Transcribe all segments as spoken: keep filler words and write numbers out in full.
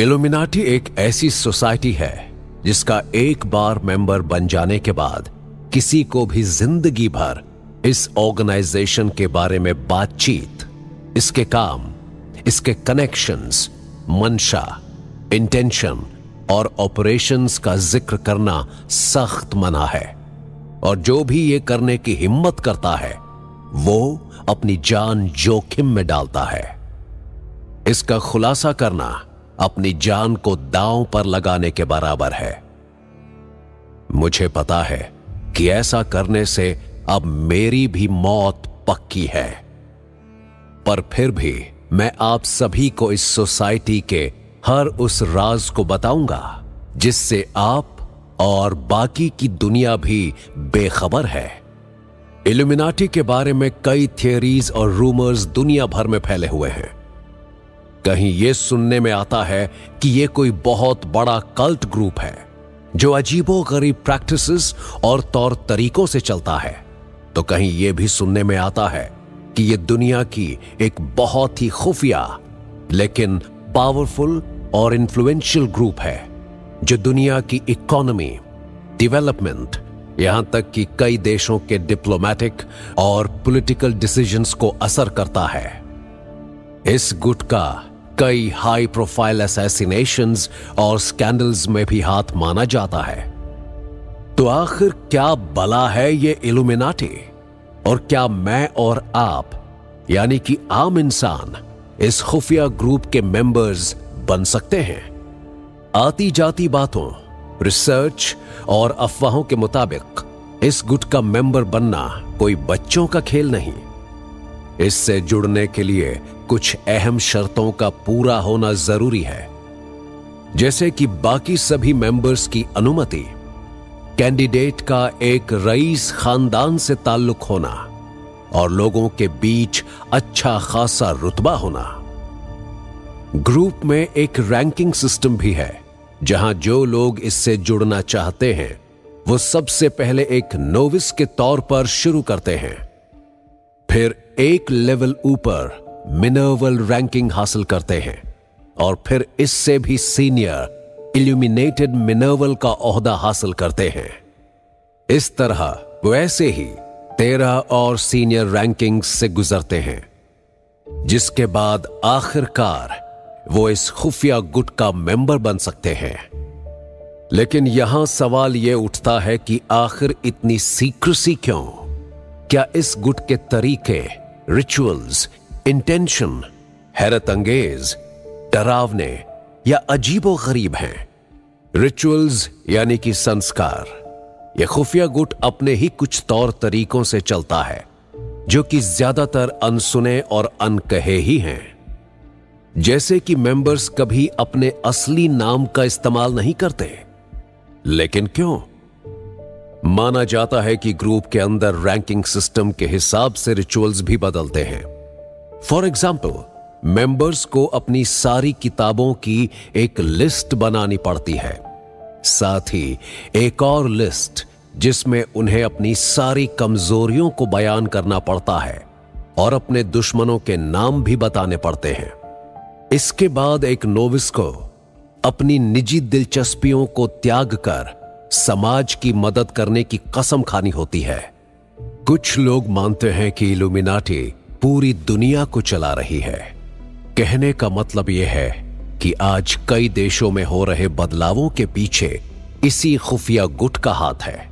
Illuminati एक ऐसी society है जिसका एक बार मेंबर बन जाने के बाद किसी को भी जिंदगी भर इस ऑर्गेनाइजेशन के बारे में बातचीत, इसके काम, इसके कनेक्शंस, मंशा, इंटेंशन और ऑपरेशंस का जिक्र करना सख्त मना है, और जो भी ये करने की हिम्मत करता है वो अपनी जान जोखिम में डालता है। इसका खुलासा करना अपनी जान को दांव पर लगाने के बराबर है। मुझे पता है कि ऐसा करने से अब मेरी भी मौत पक्की है, पर फिर भी मैं आप सभी को इस सोसाइटी के हर उस राज को बताऊंगा जिससे आप और बाकी की दुनिया भी बेखबर है। इल्यूमिनाटी के बारे में कई थियरीज और रूमर्स दुनिया भर में फैले हुए हैं। कहीं यह सुनने में आता है कि यह कोई बहुत बड़ा कल्ट ग्रुप है जो अजीबोगरीब प्रैक्टिसेस और तौर तरीकों से चलता है, तो कहीं यह भी सुनने में आता है कि यह दुनिया की एक बहुत ही खुफिया लेकिन पावरफुल और इन्फ्लुएंशियल ग्रुप है जो दुनिया की इकोनॉमी, डेवलपमेंट, यहां तक कि कई देशों के डिप्लोमेटिक और पॉलिटिकल डिसीजंस को असर करता है। इस गुट का कई हाई प्रोफाइल असैसिनेशंस और स्कैंडल्स में भी हाथ माना जाता है। तो आखिर क्या बला है ये इल्यूमिनाटी, और क्या मैं और आप यानी कि आम इंसान इस खुफिया ग्रुप के मेंबर्स बन सकते हैं? आती जाती बातों, रिसर्च और अफवाहों के मुताबिक इस गुट का मेंबर बनना कोई बच्चों का खेल नहीं। इससे जुड़ने के लिए कुछ अहम शर्तों का पूरा होना जरूरी है, जैसे कि बाकी सभी मेंबर्स की अनुमति, कैंडिडेट का एक रईस खानदान से ताल्लुक होना और लोगों के बीच अच्छा खासा रुतबा होना। ग्रुप में एक रैंकिंग सिस्टम भी है जहां जो लोग इससे जुड़ना चाहते हैं वो सबसे पहले एक नोविस के तौर पर शुरू करते हैं, फिर एक लेवल ऊपर मिनर्वल रैंकिंग हासिल करते हैं और फिर इससे भी सीनियर इल्यूमिनेटेड मिनर्वल का ओहदा हासिल करते हैं। इस तरह वैसे ही तेरह और सीनियर रैंकिंग्स से गुजरते हैं, जिसके बाद आखिरकार वो इस खुफिया गुट का मेंबर बन सकते हैं। लेकिन यहां सवाल यह उठता है कि आखिर इतनी सीक्रेसी क्यों? क्या इस गुट के तरीके, रिचुअल्स, इंटेंशन हैरत अंगेज, डरावने या अजीबोगरीब हैं? रिचुअल्स यानी कि संस्कार, यह खुफिया गुट अपने ही कुछ तौर तरीकों से चलता है जो कि ज्यादातर अनसुने और अनकहे ही हैं। जैसे कि मेंबर्स कभी अपने असली नाम का इस्तेमाल नहीं करते, लेकिन क्यों? माना जाता है कि ग्रुप के अंदर रैंकिंग सिस्टम के हिसाब से रिचुअल्स भी बदलते हैं। फॉर एग्जाम्पल, मेंबर्स को अपनी सारी किताबों की एक लिस्ट बनानी पड़ती है, साथ ही एक और लिस्ट जिसमें उन्हें अपनी सारी कमजोरियों को बयान करना पड़ता है और अपने दुश्मनों के नाम भी बताने पड़ते हैं। इसके बाद एक नोविस को अपनी निजी दिलचस्पियों को त्याग कर समाज की मदद करने की कसम खानी होती है। कुछ लोग मानते हैं कि इल्यूमिनाटी पूरी दुनिया को चला रही है। कहने का मतलब यह है कि आज कई देशों में हो रहे बदलावों के पीछे इसी खुफिया गुट का हाथ है।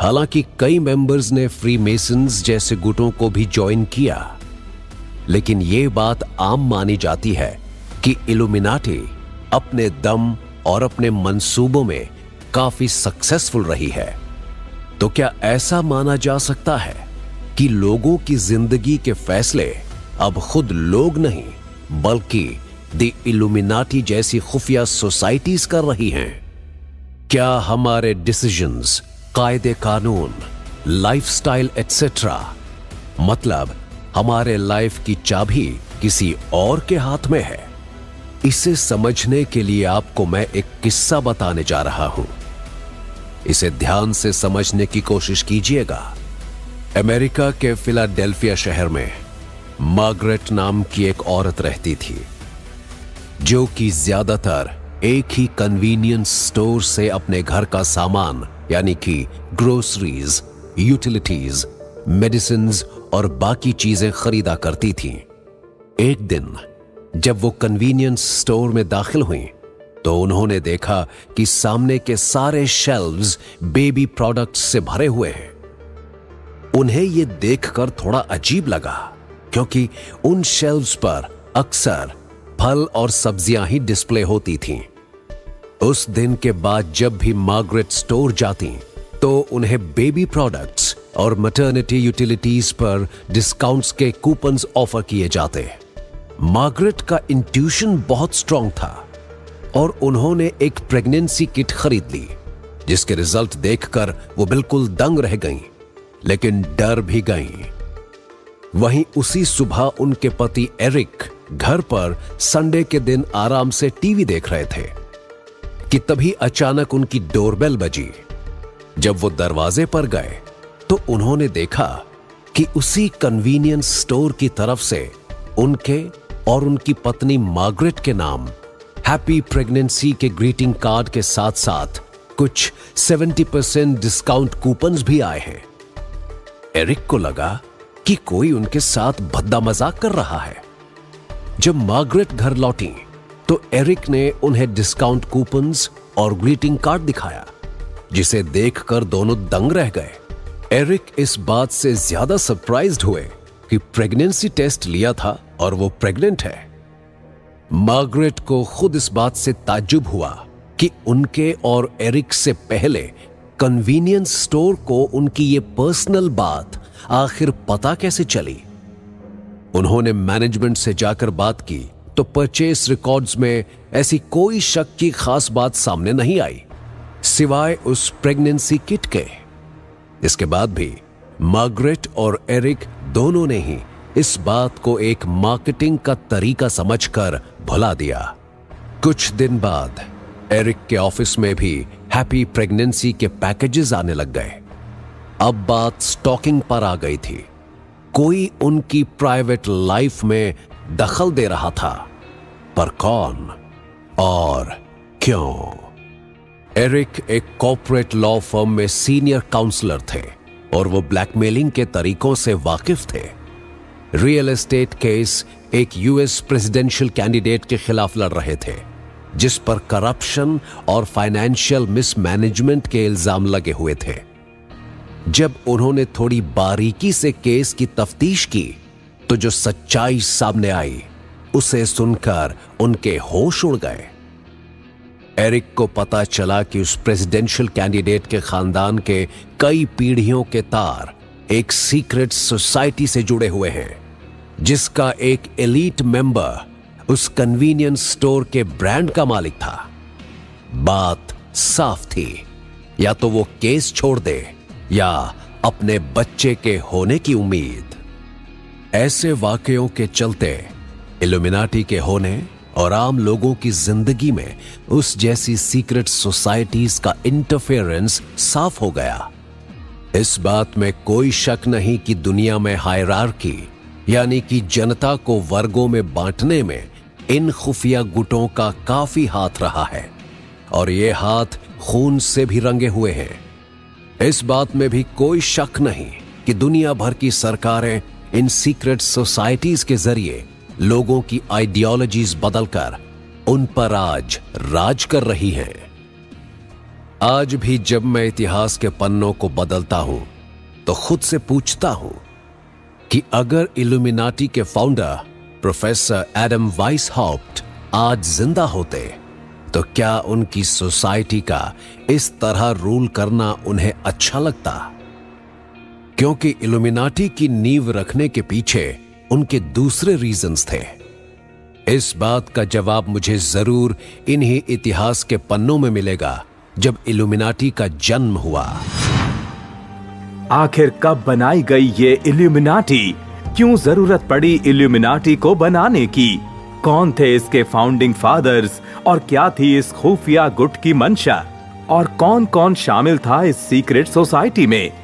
हालांकि कई मेंबर्स ने फ्रीमेसन्स जैसे गुटों को भी ज्वाइन किया, लेकिन यह बात आम मानी जाती है कि इल्यूमिनाटी अपने दम और अपने मंसूबों में काफी सक्सेसफुल रही है। तो क्या ऐसा माना जा सकता है कि लोगों की जिंदगी के फैसले अब खुद लोग नहीं बल्कि द इल्यूमिनाटी जैसी खुफिया सोसाइटीज कर रही हैं? क्या हमारे डिसीजंस, कायदे कानून, लाइफस्टाइल एक्सेट्रा, मतलब हमारे लाइफ की चाबी किसी और के हाथ में है? इसे समझने के लिए आपको मैं एक किस्सा बताने जा रहा हूं। इसे ध्यान से समझने की कोशिश कीजिएगा। अमेरिका के फिलाडेल्फिया शहर में मार्गरेट नाम की एक औरत रहती थी। जो कि ज्यादातर एक ही कन्वीनियंस स्टोर से अपने घर का सामान यानी कि ग्रोसरीज, यूटिलिटीज, मेडिसिन्स और बाकी चीजें खरीदा करती थीं। एक दिन जब वो कन्वीनियंस स्टोर में दाखिल हुई तो उन्होंने देखा कि सामने के सारे शेल्व्स बेबी प्रोडक्ट्स से भरे हुए हैं। उन्हें यह देखकर थोड़ा अजीब लगा क्योंकि उन शेल्व्स पर अक्सर फल और सब्जियां ही डिस्प्ले होती थीं। उस दिन के बाद जब भी मार्गरेट स्टोर जाती तो उन्हें बेबी प्रोडक्ट्स और मैटरनिटी यूटिलिटीज पर डिस्काउंट्स के कूपन्स ऑफर किए जाते। मार्गरेट का इंट्यूशन बहुत स्ट्रांग था और उन्होंने एक प्रेगनेंसी किट खरीद ली, जिसके रिजल्ट देखकर वो बिल्कुल दंग रह गईं, लेकिन डर भी गईं। वहीं उसी सुबह उनके पति एरिक घर पर संडे के दिन आराम से टीवी देख रहे थे कि तभी अचानक उनकी डोरबेल बजी। जब वो दरवाजे पर गए तो उन्होंने देखा कि उसी कन्वीनियंस स्टोर की तरफ से उनके और उनकी पत्नी मार्गरेट के नाम हैप्पी प्रेगनेंसी के ग्रीटिंग कार्ड के साथ साथ कुछ सत्तर परसेंट डिस्काउंट कूपन्स भी आए हैं। एरिक को लगा कि कोई उनके साथ भद्दा मजाक कर रहा है। जब मार्गरेट घर लौटी तो एरिक ने उन्हें डिस्काउंट कूपन्स और ग्रीटिंग कार्ड दिखाया, जिसे देखकर दोनों दंग रह गए। एरिक इस बात से ज्यादा सरप्राइज्ड हुए कि प्रेगनेंसी टेस्ट लिया था और वो प्रेग्नेंट है। मार्गरेट को खुद इस बात से ताज्जुब हुआ कि उनके और एरिक से पहले कन्वीनियंस स्टोर को उनकी ये पर्सनल बात आखिर पता कैसे चली। उन्होंने मैनेजमेंट से जाकर बात की तो परचेस रिकॉर्ड्स में ऐसी कोई शक की खास बात सामने नहीं आई, सिवाय उस प्रेगनेंसी किट के। इसके बाद भी मार्गरेट और एरिक दोनों ने ही इस बात को एक मार्केटिंग का तरीका समझकर भुला दिया। कुछ दिन बाद एरिक के ऑफिस में भी हैप्पी प्रेगनेंसी के पैकेजेस आने लग गए। अब बात स्टॉकिंग पर आ गई थी। कोई उनकी प्राइवेट लाइफ में दखल दे रहा था, पर कौन और क्यों? एरिक एक कॉर्पोरेट लॉ फर्म में सीनियर काउंसलर थे और वो ब्लैकमेलिंग के तरीकों से वाकिफ थे। रियल एस्टेट केस एक यूएस प्रेसिडेंशियल कैंडिडेट के खिलाफ लड़ रहे थे, जिस पर करप्शन और फाइनेंशियल मिसमैनेजमेंट के इल्जाम लगे हुए थे। जब उन्होंने थोड़ी बारीकी से केस की तफ्तीश की तो जो सच्चाई सामने आई उसे सुनकर उनके होश उड़ गए। एरिक को पता चला कि उस प्रेसिडेंशियल कैंडिडेट के खानदान के कई पीढ़ियों के तार एक सीक्रेट सोसाइटी से जुड़े हुए हैं, जिसका एक एलीट मेंबर उस कन्वीनियंस स्टोर के ब्रांड का मालिक था। बात साफ थी, या तो वो केस छोड़ दे या अपने बच्चे के होने की उम्मीद। ऐसे वाकयों के चलते इल्यूमिनाटी के होने और आम लोगों की जिंदगी में उस जैसी सीक्रेट सोसाइटीज का इंटरफेरेंस साफ हो गया। इस बात में कोई शक नहीं कि दुनिया में हायरार्की यानी कि जनता को वर्गों में बांटने में इन खुफिया गुटों का काफी हाथ रहा है और ये हाथ खून से भी रंगे हुए हैं। इस बात में भी कोई शक नहीं कि दुनिया भर की सरकारें इन सीक्रेट सोसाइटीज के जरिए लोगों की आइडियोलॉजीज बदलकर उन पर आज राज कर रही हैं। आज भी जब मैं इतिहास के पन्नों को बदलता हूं तो खुद से पूछता हूं कि अगर इल्यूमिनाटी के फाउंडर प्रोफेसर एडम वाइसहाउट आज जिंदा होते तो क्या उनकी सोसाइटी का इस तरह रूल करना उन्हें अच्छा लगता? क्योंकि इल्यूमिनाटी की नींव रखने के पीछे उनके दूसरे रीजंस थे। इस बात का जवाब मुझे जरूर इन्हीं इतिहास के पन्नों में मिलेगा जब इल्यूमिनाटी का जन्म हुआ। आखिर कब बनाई गई ये इल्यूमिनाटी? क्यों जरूरत पड़ी इल्यूमिनाटी को बनाने की? कौन थे इसके फाउंडिंग फादर्स और क्या थी इस खुफिया गुट की मंशा? और कौन कौन शामिल था इस सीक्रेट सोसाइटी में?